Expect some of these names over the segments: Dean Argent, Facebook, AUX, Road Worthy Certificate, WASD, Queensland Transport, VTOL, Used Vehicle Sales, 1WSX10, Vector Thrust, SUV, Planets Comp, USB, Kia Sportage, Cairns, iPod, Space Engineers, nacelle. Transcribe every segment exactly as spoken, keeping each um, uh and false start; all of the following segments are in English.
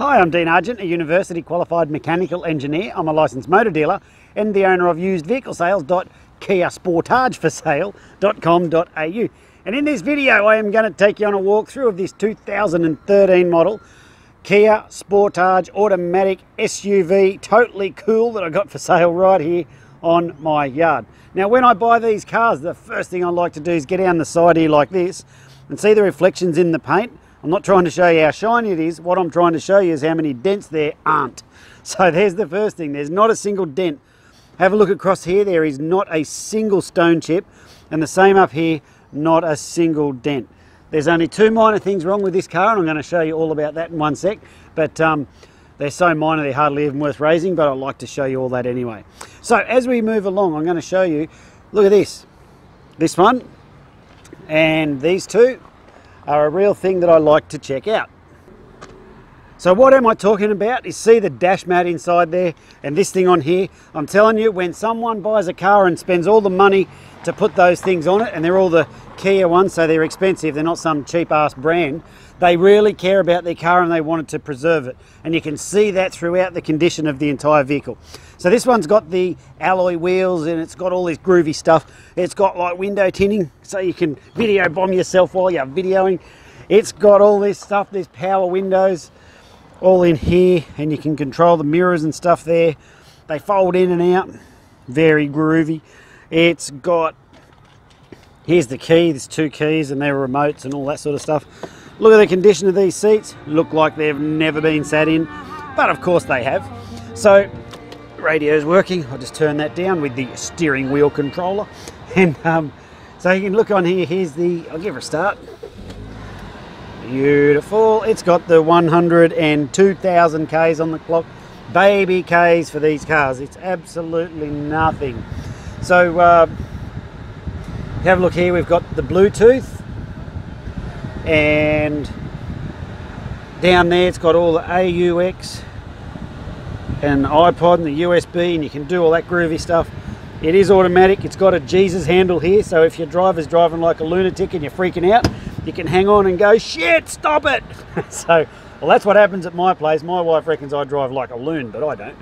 Hi, I'm Dean Argent, a university qualified mechanical engineer. I'm a licensed motor dealer and the owner of used vehicle sales dot kia sportage for sale dot com dot a u. And in this video I am going to take you on a walkthrough of this two thousand thirteen model Kia Sportage automatic S U V, totally cool, that I got for sale right here on my yard. Now when I buy these cars, the first thing I like to do is get down the side here like this and see the reflections in the paint. I'm not trying to show you how shiny it is, what I'm trying to show you is how many dents there aren't. So there's the first thing, there's not a single dent. Have a look across here, there is not a single stone chip, and the same up here, not a single dent. There's only two minor things wrong with this car, and I'm going to show you all about that in one sec, but um, they're so minor they're hardly even worth raising, but I like to show you all that anyway. So as we move along, I'm going to show you, look at this, this one and these two are a real thing that I like to check out. So what am I talking about is, see the dash mat inside there and this thing on here. I'm telling you, when someone buys a car and spends all the money to put those things on it, and they're all the Kia ones, so they're expensive, they're not some cheap ass brand, they really care about their car and they wanted to preserve it. And you can see that throughout the condition of the entire vehicle. So this one's got the alloy wheels and it's got all this groovy stuff. It's got like window tinting, so you can video bomb yourself while you're videoing. It's got all this stuff, these power windows, all in here, and you can control the mirrors and stuff there. They fold in and out, very groovy. It's got, here's the key, there's two keys and they're remotes and all that sort of stuff. Look at the condition of these seats, look like they've never been sat in, but of course they have. So radio's working, I'll just turn that down with the steering wheel controller. And um, so you can look on here, here's the, I'll give her a start. Beautiful. It's got the one hundred and two thousand Ks on the clock. Baby Ks for these cars. It's absolutely nothing. So uh, have a look here. We've got the Bluetooth, and down there it's got all the A U X and the iPod and the U S B, and you can do all that groovy stuff. It is automatic. It's got a Jesus handle here, so if your driver's driving like a lunatic and you're freaking out, you can hang on and go, shit, stop it. So, well, that's what happens at my place. My wife reckons I drive like a loon, but I don't.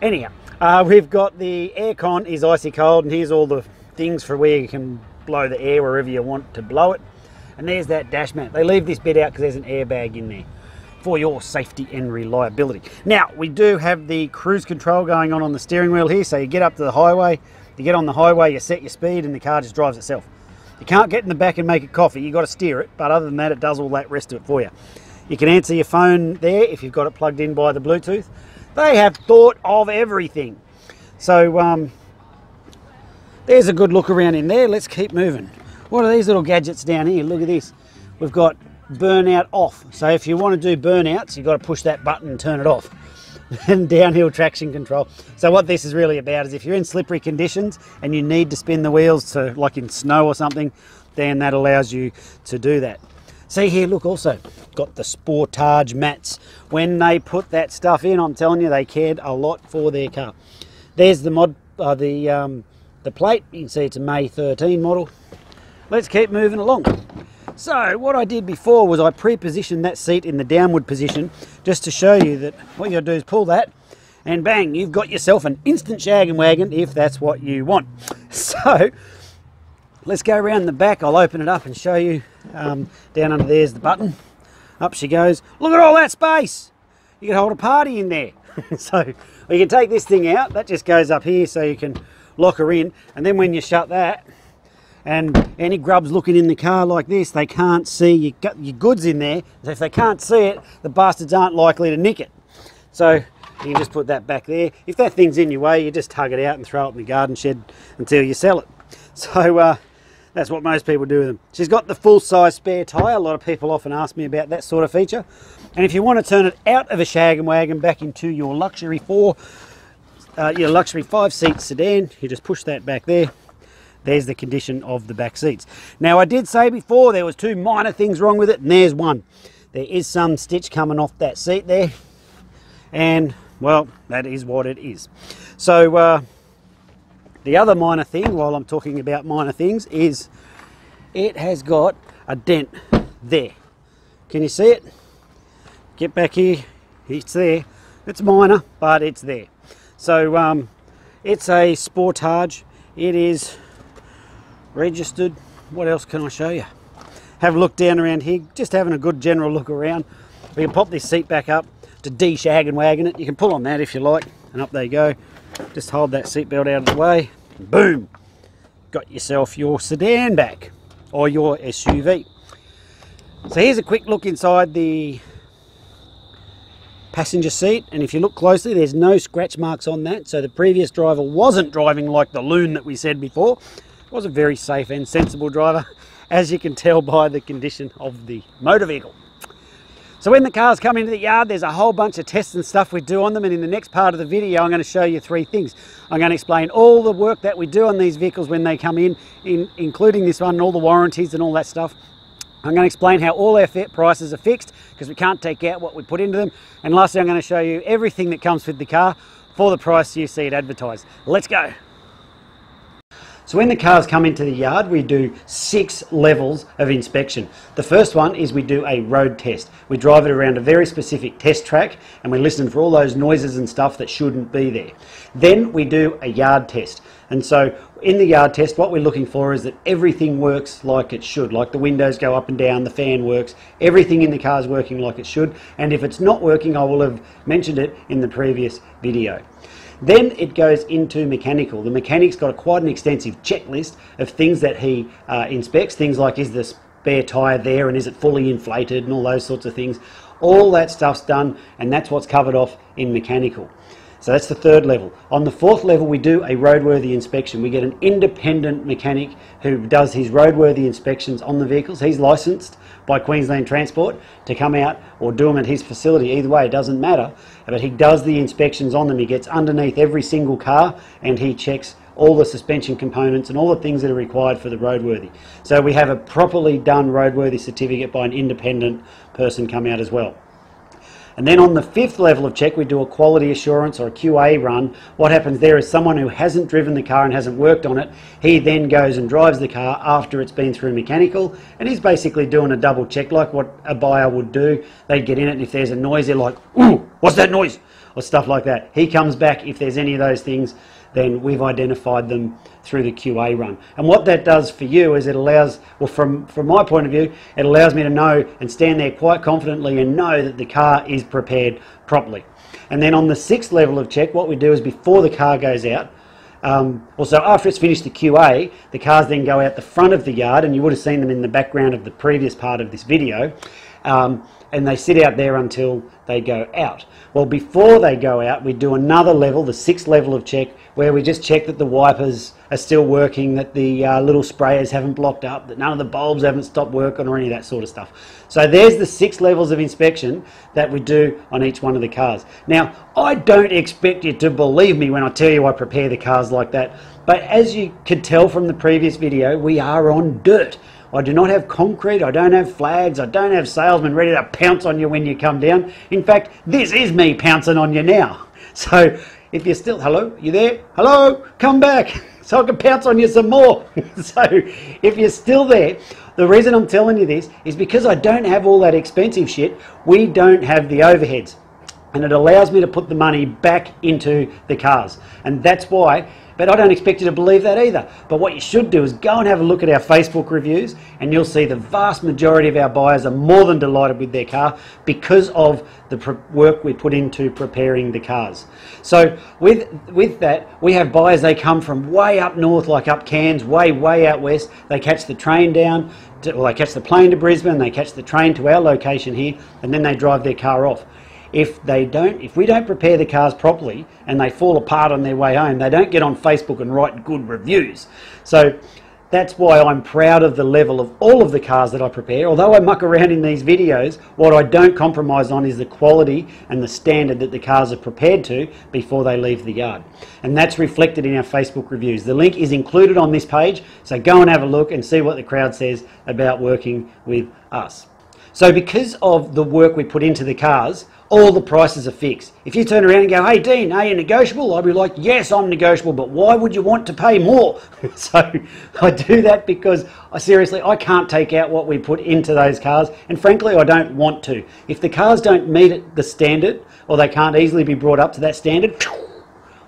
Anyhow, uh, we've got the aircon is icy cold, and here's all the things for where you can blow the air wherever you want to blow it. And there's that dash mat. They leave this bit out because there's an airbag in there for your safety and reliability. Now, we do have the cruise control going on on the steering wheel here, so you get up to the highway, you get on the highway, you set your speed, and the car just drives itself. You can't get in the back and make a coffee, you've got to steer it, but other than that it does all that rest of it for you. You can answer your phone there if you've got it plugged in by the Bluetooth. They have thought of everything. So um, there's a good look around in there, let's keep moving. What are these little gadgets down here? Look at this, we've got burnout off. So if you want to do burnouts, you've got to push that button and turn it off. And downhill traction control. So what this is really about is if you're in slippery conditions and you need to spin the wheels to, like in snow or something, then that allows you to do that. See here, look, also got the Sportage mats. When they put that stuff in, I'm telling you, they cared a lot for their car. There's the mod, uh, the um, the plate. You can see it's a May thirteen model. Let's keep moving along. So what I did before was I pre-positioned that seat in the downward position just to show you that what you gotta do is pull that and bang, you've got yourself an instant shag and wagon if that's what you want. So let's go around the back, I'll open it up and show you. Um, down under there's the button, up she goes. Look at all that space! You can hold a party in there. So you can take this thing out, that just goes up here so you can lock her in, and then when you shut that, and any grubs looking in the car like this, they can't see your, your goods in there. If they can't see it, the bastards aren't likely to nick it. So you can just put that back there. If that thing's in your way, you just tug it out and throw it in the garden shed until you sell it. So uh, that's what most people do with them. She's got the full-size spare tyre. A lot of people often ask me about that sort of feature. And if you want to turn it out of a shag and wagon back into your luxury four, uh, your luxury five-seat sedan, you just push that back there. There's the condition of the back seats. Now I did say before there was two minor things wrong with it, and there's one. There is some stitch coming off that seat there, and well, that is what it is. So uh, the other minor thing, while I'm talking about minor things, is it has got a dent there. Can you see it? Get back here, It's there. It's minor, but it's there. So um, it's a Sportage. It is registered. What else can I show you? Have a look down around here. Just having a good general look around. We can pop this seat back up to de-shag and wagon it. You can pull on that if you like, and up they go. Just hold that seatbelt out of the way. Boom! Got yourself your sedan back, or your S U V. So here's a quick look inside the passenger seat, and if you look closely, there's no scratch marks on that, so the previous driver wasn't driving like the loon that we said before. It was a very safe and sensible driver, as you can tell by the condition of the motor vehicle. So when the cars come into the yard, there's a whole bunch of tests and stuff we do on them, and in the next part of the video I'm going to show you three things. I'm going to explain all the work that we do on these vehicles when they come in, in including this one, and all the warranties and all that stuff. I'm going to explain how all our prices are fixed, because we can't take out what we put into them. And lastly, I'm going to show you everything that comes with the car for the price you see it advertised. Let's go! So when the cars come into the yard, we do six levels of inspection. The first one is we do a road test. We drive it around a very specific test track, and we listen for all those noises and stuff that shouldn't be there. Then we do a yard test. And so in the yard test, what we're looking for is that everything works like it should, like the windows go up and down, the fan works, everything in the car is working like it should. And if it's not working, I will have mentioned it in the previous video. Then it goes into mechanical. The mechanic's got a, quite an extensive checklist of things that he uh, inspects, things like is the spare tyre there and is it fully inflated and all those sorts of things. All that stuff's done, and that's what's covered off in mechanical. So that's the third level. On the fourth level, we do a roadworthy inspection. We get an independent mechanic who does his roadworthy inspections on the vehicles. He's licensed by Queensland Transport to come out or do them at his facility. Either way, it doesn't matter. But he does the inspections on them. He gets underneath every single car and he checks all the suspension components and all the things that are required for the roadworthy. So we have a properly done roadworthy certificate by an independent person come out as well. And then on the fifth level of check, we do a quality assurance or a Q A run. What happens there is someone who hasn't driven the car and hasn't worked on it, he then goes and drives the car after it's been through mechanical, and he's basically doing a double check like what a buyer would do. They'd get in it, and if there's a noise, they're like, ooh, what's that noise? Or stuff like that. He comes back, if there's any of those things, then we've identified them through the Q A run. And what that does for you is it allows, well from, from my point of view, it allows me to know and stand there quite confidently and know that the car is prepared properly. And then on the sixth level of check, what we do is before the car goes out, Um, also after it's finished the Q A, the cars then go out the front of the yard, and you would have seen them in the background of the previous part of this video, um, and they sit out there until they go out. Well, before they go out, we do another level, the sixth level of check, where we just check that the wipers are still working, that the uh, little sprayers haven't blocked up, that none of the bulbs haven't stopped working or any of that sort of stuff. So there's the six levels of inspection that we do on each one of the cars. Now, I don't expect you to believe me when I tell you I prepare the cars like that, but as you could tell from the previous video, we are on dirt. I do not have concrete, I don't have flags, I don't have salesmen ready to pounce on you when you come down. In fact, this is me pouncing on you now. So if you're still, hello, you there? Hello, come back so I can pounce on you some more. So if you're still there, the reason I'm telling you this is because I don't have all that expensive shit. We don't have the overheads, and it allows me to put the money back into the cars, and that's why. But I don't expect you to believe that either. But what you should do is go and have a look at our Facebook reviews, and you'll see the vast majority of our buyers are more than delighted with their car because of the work we put into preparing the cars. So with, with that, we have buyers, they come from way up north, like up Cairns, way, way out west. They catch the train down, to, well, they catch the plane to Brisbane, they catch the train to our location here, and then they drive their car off. If they don't, if we don't prepare the cars properly and they fall apart on their way home, they don't get on Facebook and write good reviews. So that's why I'm proud of the level of all of the cars that I prepare. Although I muck around in these videos, what I don't compromise on is the quality and the standard that the cars are prepared to before they leave the yard. And that's reflected in our Facebook reviews. The link is included on this page, so go and have a look and see what the crowd says about working with us. So because of the work we put into the cars, all the prices are fixed. If you turn around and go, hey Dean, are you negotiable? I'd be like, yes, I'm negotiable, but why would you want to pay more? So I do that because I seriously, I can't take out what we put into those cars, and frankly, I don't want to. If the cars don't meet it, the standard, or they can't easily be brought up to that standard,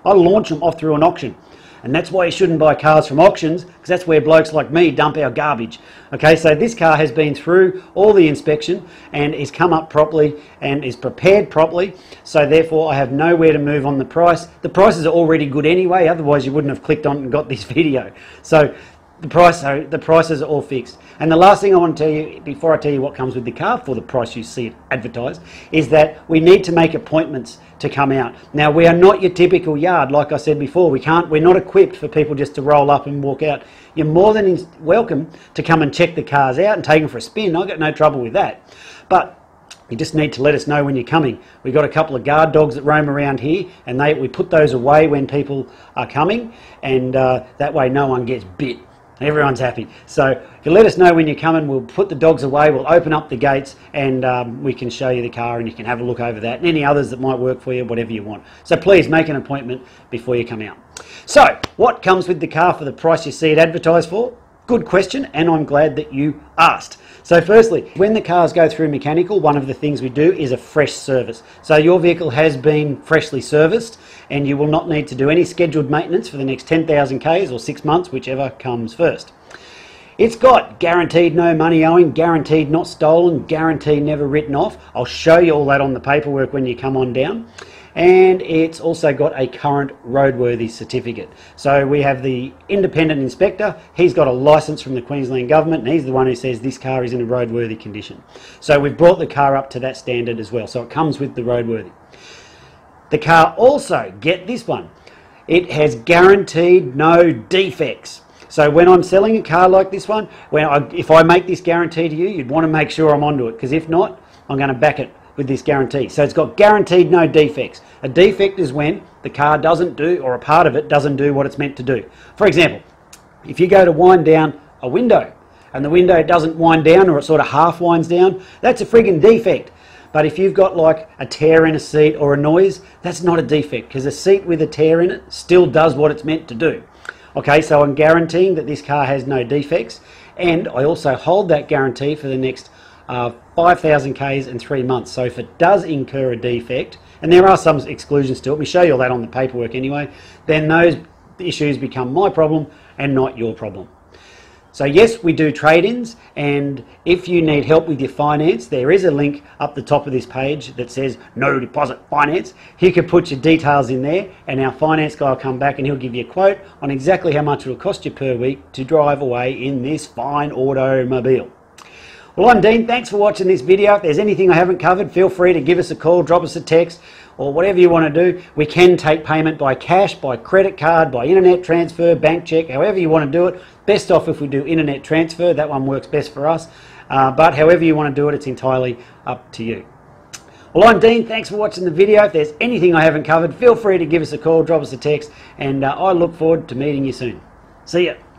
I launch them off through an auction. And that's why you shouldn't buy cars from auctions, because that's where blokes like me dump our garbage. Okay, so this car has been through all the inspection and is come up properly and is prepared properly, so therefore I have nowhere to move on the price. The prices are already good anyway, otherwise you wouldn't have clicked on and got this video. So the, price, so the prices are all fixed. And the last thing I want to tell you, before I tell you what comes with the car for the price you see it advertised, is that we need to make appointments to come out. Now, we are not your typical yard, like I said before. We can't, we're not equipped for people just to roll up and walk out. You're more than welcome to come and check the cars out and take them for a spin. I've got no trouble with that. But you just need to let us know when you're coming. We've got a couple of guard dogs that roam around here, and they we put those away when people are coming, and uh, that way no one gets bit. Everyone's happy. So if you let us know when you're coming, we'll put the dogs away, we'll open up the gates, and um, we can show you the car and you can have a look over that and any others that might work for you, whatever you want. So please make an appointment before you come out. So what comes with the car for the price you see it advertised for? Good question, and I'm glad that you asked. So firstly, when the cars go through mechanical, one of the things we do is a fresh service. So your vehicle has been freshly serviced and you will not need to do any scheduled maintenance for the next ten thousand Ks or six months, whichever comes first. It's got guaranteed no money owing, guaranteed not stolen, guaranteed never written off. I'll show you all that on the paperwork when you come on down. And it's also got a current roadworthy certificate. So we have the independent inspector, he's got a licence from the Queensland government, and he's the one who says this car is in a roadworthy condition. So we've brought the car up to that standard as well, so it comes with the roadworthy. The car also, get this one, it has guaranteed no defects. So when I'm selling a car like this one, when I, if I make this guarantee to you, you'd want to make sure I'm onto it, because if not, I'm going to back it with this guarantee. So it's got guaranteed no defects. A defect is when the car doesn't do, or a part of it doesn't do what it's meant to do. For example, if you go to wind down a window and the window doesn't wind down, or it sort of half winds down, that's a friggin' defect. But if you've got like a tear in a seat or a noise, that's not a defect, because a seat with a tear in it still does what it's meant to do. Okay, so I'm guaranteeing that this car has no defects, and I also hold that guarantee for the next Uh, five thousand Ks in three months. So if it does incur a defect, and there are some exclusions to it, we show you all that on the paperwork anyway, then those issues become my problem and not your problem. So yes, we do trade-ins, and if you need help with your finance, there is a link up the top of this page that says no deposit finance. You can put your details in there, and our finance guy will come back and he'll give you a quote on exactly how much it will cost you per week to drive away in this fine automobile. Well, I'm Dean, thanks for watching this video. If there's anything I haven't covered, feel free to give us a call, drop us a text, or whatever you want to do. We can take payment by cash, by credit card, by internet transfer, bank check, however you want to do it. Best off if we do internet transfer, that one works best for us. Uh, but however you want to do it, it's entirely up to you. Well, I'm Dean, thanks for watching the video. If there's anything I haven't covered, feel free to give us a call, drop us a text, and uh, I look forward to meeting you soon. See ya.